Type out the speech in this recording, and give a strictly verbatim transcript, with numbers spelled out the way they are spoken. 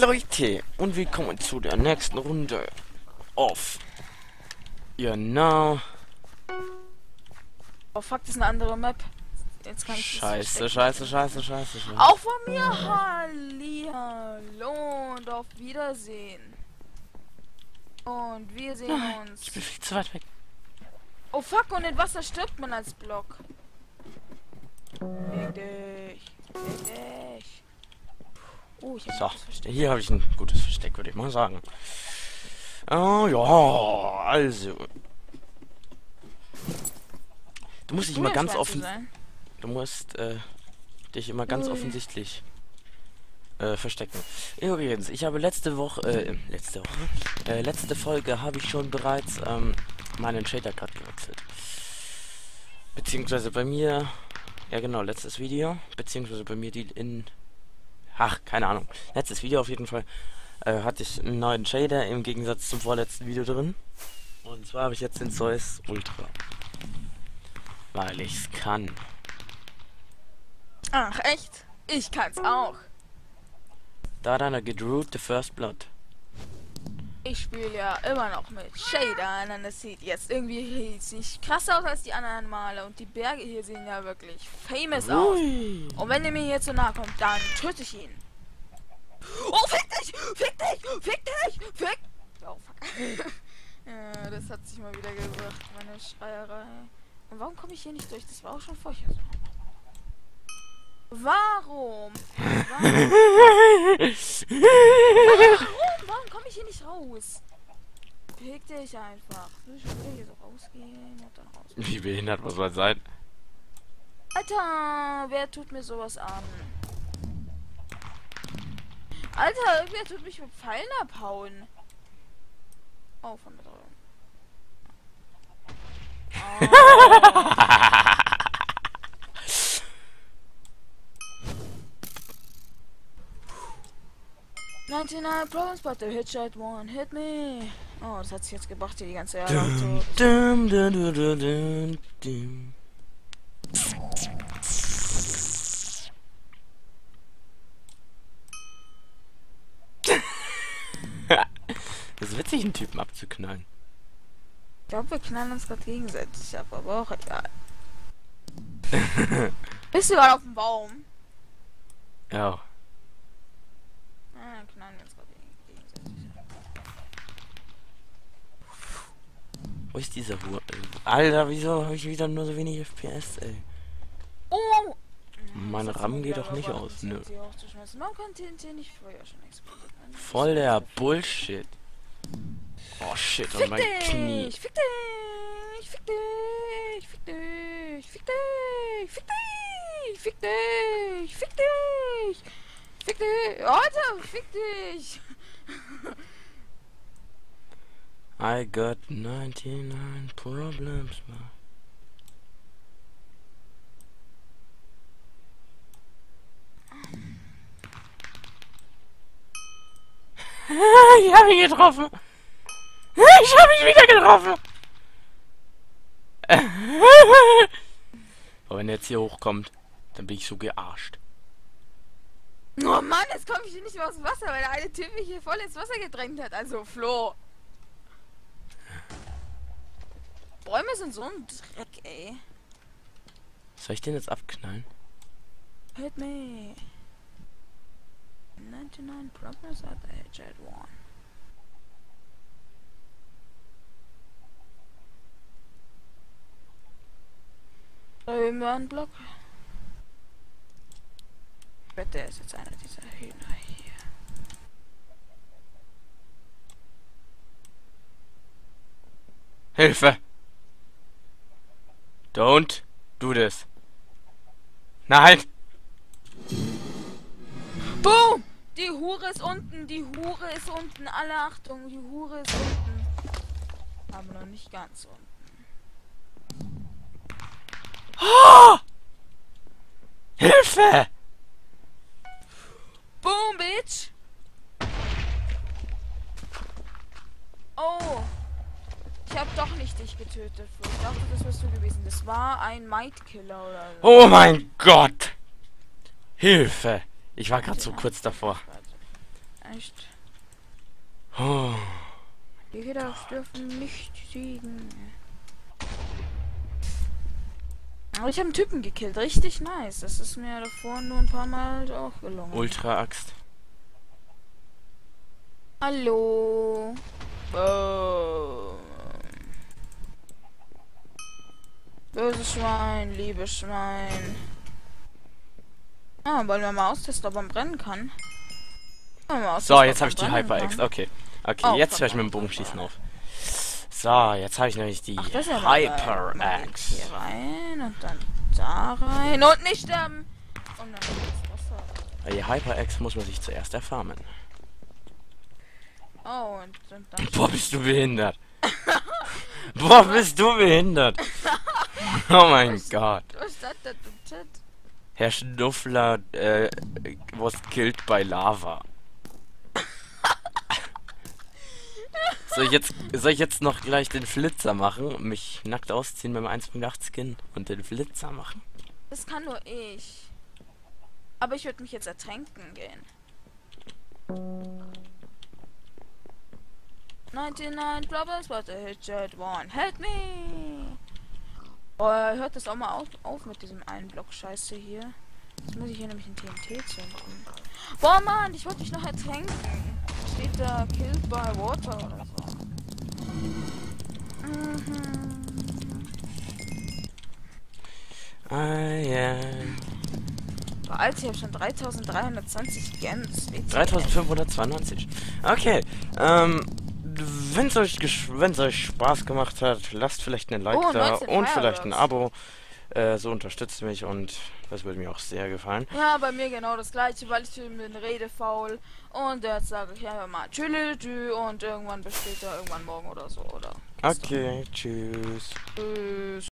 Leute, und willkommen zu der nächsten Runde auf. Genau. Oh fuck, das ist eine andere Map. Jetzt kann ich scheiße, scheiße, scheiße, scheiße, scheiße. Auch von mir, hallihallo und auf Wiedersehen. Und wir sehen Nein, uns. Ich bin viel zu weit weg. Oh fuck, und in Wasser stirbt man als Block. Fick dich. Fick dich. Oh, ich hab so, hier habe ich ein gutes Versteck, würde ich mal sagen. Oh ja, also. Du musst dich immer ganz offen. Du musst äh, dich immer ganz offensichtlich äh, verstecken. Übrigens, ich habe letzte Woche, äh, letzte Woche, äh, letzte Folge habe ich schon bereits ähm, meinen Shader-Card gewechselt. Beziehungsweise bei mir, ja genau, letztes Video, beziehungsweise bei mir die in. Ach, keine Ahnung. Letztes Video auf jeden Fall äh, hatte ich einen neuen Shader im Gegensatz zum vorletzten Video drin. Und zwar habe ich jetzt den Zeus Ultra. Weil ich's kann. Ach, echt? Ich kann's auch. Da dann geht Root the First Blood. Ich spiele ja immer noch mit Shadern und es sieht jetzt irgendwie nicht krasser aus als die anderen Male und die Berge hier sehen ja wirklich famous Ui. aus. Und wenn ihr mir hier zu nahe kommt, dann töte ich ihn. Oh, fick dich! Fick dich! Fick dich! Fick! Oh, fuck. Ja, das hat sich mal wieder gesagt, meine Schreierei. Und warum komme ich hier nicht durch? Das war auch schon vorher so. Warum? Warum? Warum? Warum komme ich hier nicht raus? Pick dich einfach. Will ich hier so rausgehen und dann raus. Wie behindert muss man sein? Alter, wer tut mir sowas an? Alter, irgendwer tut mich mit Pfeilen abhauen. Oh, von der Drohung. Oh. neunundneunzig Problems, but the hit shot one hit me. Oh, das hat sich jetzt gebracht hier die ganze Jahre. Dum, dum, dum, dum, dum, dum. Das ist witzig, einen Typen abzuknallen. Ich glaube, wir knallen uns gerade gegenseitig ab, aber auch egal. Bist du gerade auf dem Baum? Ja. Wo ist dieser Ruhe? Alter, wieso habe ich wieder nur so wenig F P S, ey? Oh! Mein RAM geht doch nicht aus, nö. Voll der Bullshit. Oh shit, und mein Knie. Fick dich! Fick dich! Fick dich! Fick dich! Fick dich! Fick dich! Fick dich! Fick dich! Alter, fick dich! I got neunundneunzig Problems, man. Ich hab ihn getroffen! Ich hab ihn wieder getroffen! Aber wenn er jetzt hier hochkommt, dann bin ich so gearscht. Oh Mann, jetzt komme ich hier nicht mehr aus dem Wasser, weil der eine Typ mich hier voll ins Wasser gedrängt hat. Also Flo. Bäume sind so ein Dreck, ey. Soll ich den jetzt abknallen? Hit me. neunundneunzig Problems at the edge at one. Da haben wir einen Block. Ich wette, der ist jetzt einer dieser Hühner hier. Hilfe! Don't do this. Nein! Boom! Die Hure ist unten, die Hure ist unten. Alle Achtung, die Hure ist unten. Aber noch nicht ganz unten. Oh! Hilfe! Boom, bitch! Oh! Ich hab doch nicht dich getötet. Ich dachte, das wärst du gewesen. Das war ein Might-Killer oder so. Oh mein Gott! Hilfe! Ich war gerade so kurz davor. echt. Oh. Die Hiddachs dürfen nicht siegen. Aber ich habe einen Typen gekillt. Richtig nice. Das ist mir davor nur ein paar Mal auch gelungen. Ultra-Axt. Hallo. Oh. Böses Schwein, liebes Schwein. Ah, wollen wir mal austesten, ob man brennen kann? Mal so, jetzt habe ich die Hyper-Axe. Okay. Okay, oh, jetzt höre ich mit dem Bogenschießen auf. So, jetzt habe ich nämlich die Ach, das ist ja Hyper-Axe. Hier rein und dann da rein und nicht sterben. Und dann das Wasser. Die Hyper-Axe muss man sich zuerst erfarmen. Oh, und, und dann... Boah, bist du behindert. Boah, bist du behindert. Oh mein was, Gott. Was hat das im Chat? Herr Schnuffler äh, was killed by Lava. Soll ich, jetzt, soll ich jetzt noch gleich den Flitzer machen und mich nackt ausziehen mit meinem eins Punkt acht Skin und den Flitzer machen? Das kann nur ich. Aber ich würde mich jetzt ertränken gehen. neunundneunzig Bubbles, but a hit shot one. Help me! Oh, hört das auch mal auf, auf mit diesem einen Block Scheiße hier. Jetzt muss ich hier nämlich ein T N T zünden. Boah, Mann, ich wollte dich noch ertränken. Steht da Killed by Water oder so. Mhm. Ah, ja. Boah, Alter, ich hab schon dreitausenddreihundertzwanzig Gems. dreitausendfünfhundertzweiundneunzig. Okay, ähm... Wenn's euch, wenn's euch Spaß gemacht hat, lasst vielleicht einen Like oh, da und vielleicht ein Abo. Äh, so unterstützt mich und das würde mir auch sehr gefallen. Ja, bei mir genau das gleiche, weil ich bin redefaul und jetzt sage ich einfach mal tschüss und irgendwann besteht da irgendwann morgen oder so, oder? Okay, tschüss. Tschüss.